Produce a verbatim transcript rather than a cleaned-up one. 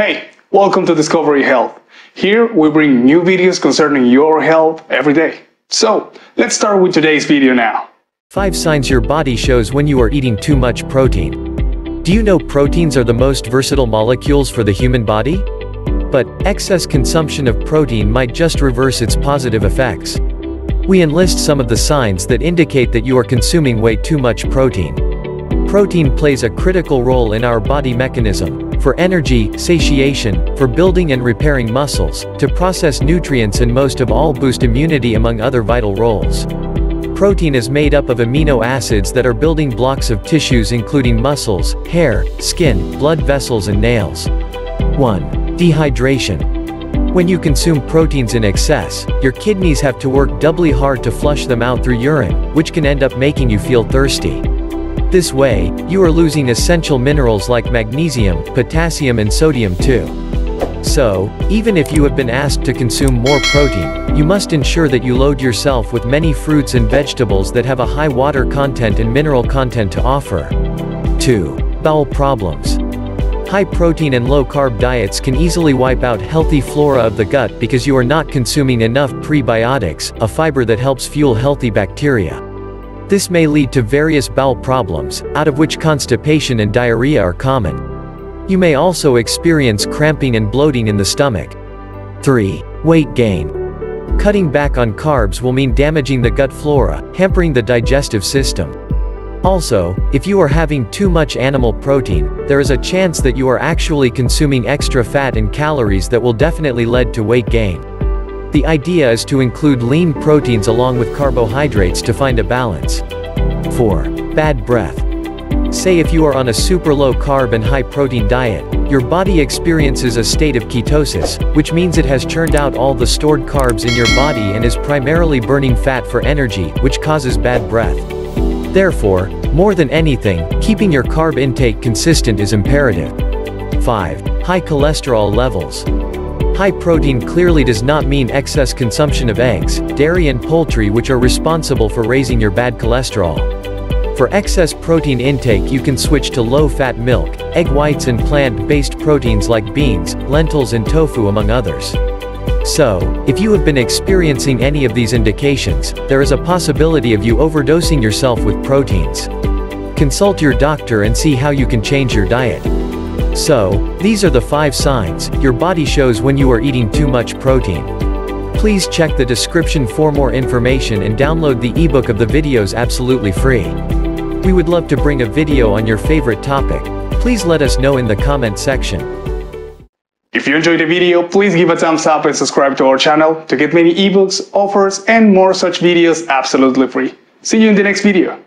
Hey, welcome to Discovery Health. Here we bring new videos concerning your health every day. So, let's start with today's video now. five signs your body shows when you are eating too much protein. Do you know proteins are the most versatile molecules for the human body? But, excess consumption of protein might just reverse its positive effects. We enlist some of the signs that indicate that you are consuming way too much protein. Protein plays a critical role in our body mechanism, for energy, satiation, for building and repairing muscles, to process nutrients and most of all boost immunity among other vital roles. Protein is made up of amino acids that are building blocks of tissues including muscles, hair, skin, blood vessels and nails. one. Dehydration. When you consume proteins in excess, your kidneys have to work doubly hard to flush them out through urine, which can end up making you feel thirsty. This way, you are losing essential minerals like magnesium, potassium and sodium too. So, even if you have been asked to consume more protein, you must ensure that you load yourself with many fruits and vegetables that have a high water content and mineral content to offer. two. Bowel problems. High protein and low carb diets can easily wipe out healthy flora of the gut because you are not consuming enough prebiotics, a fiber that helps fuel healthy bacteria. This may lead to various bowel problems, out of which constipation and diarrhea are common. You may also experience cramping and bloating in the stomach. three. Weight gain. Cutting back on carbs will mean damaging the gut flora, hampering the digestive system. Also, if you are having too much animal protein, there is a chance that you are actually consuming extra fat and calories that will definitely lead to weight gain. The idea is to include lean proteins along with carbohydrates to find a balance. four. Bad breath. Say if you are on a super low carb and high protein diet, your body experiences a state of ketosis, which means it has churned out all the stored carbs in your body and is primarily burning fat for energy, which causes bad breath. Therefore, more than anything, keeping your carb intake consistent is imperative. five. High cholesterol levels. High protein clearly does not mean excess consumption of eggs, dairy and poultry, which are responsible for raising your bad cholesterol. For excess protein intake, you can switch to low-fat milk, egg whites and plant-based proteins like beans, lentils and tofu among others. So, if you have been experiencing any of these indications, there is a possibility of you overdosing yourself with proteins. Consult your doctor and see how you can change your diet. So, these are the five signs your body shows when you are eating too much protein. Please check the description for more information and download the ebook of the videos absolutely free. We would love to bring a video on your favorite topic. Please let us know in the comment section. If you enjoyed the video, please give a thumbs up and subscribe to our channel to get many ebooks, offers, and more such videos absolutely free. See you in the next video.